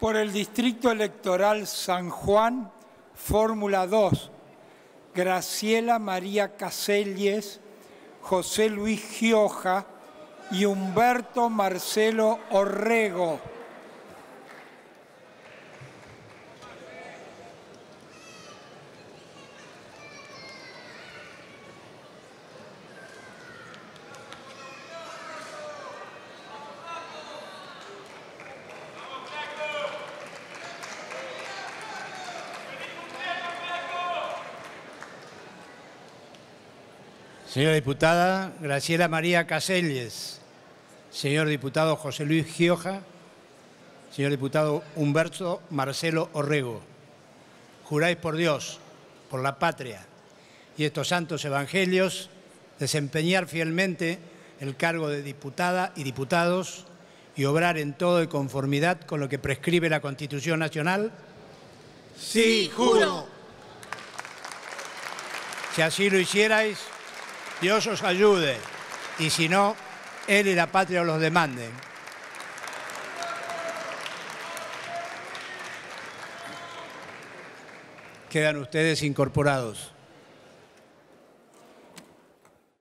por el Distrito Electoral San Juan, Fórmula 2, Graciela María Caselles, José Luis Gioja y Humberto Marcelo Orrego. Señora diputada Graciela María Caselles, señor diputado José Luis Gioja, señor diputado Humberto Marcelo Orrego, juráis por Dios, por la patria y estos santos evangelios desempeñar fielmente el cargo de diputada y diputados y obrar en todo de conformidad con lo que prescribe la Constitución Nacional. Sí, juro. Si así lo hicierais, Dios os ayude, y si no, Él y la patria os los demanden. Quedan ustedes incorporados.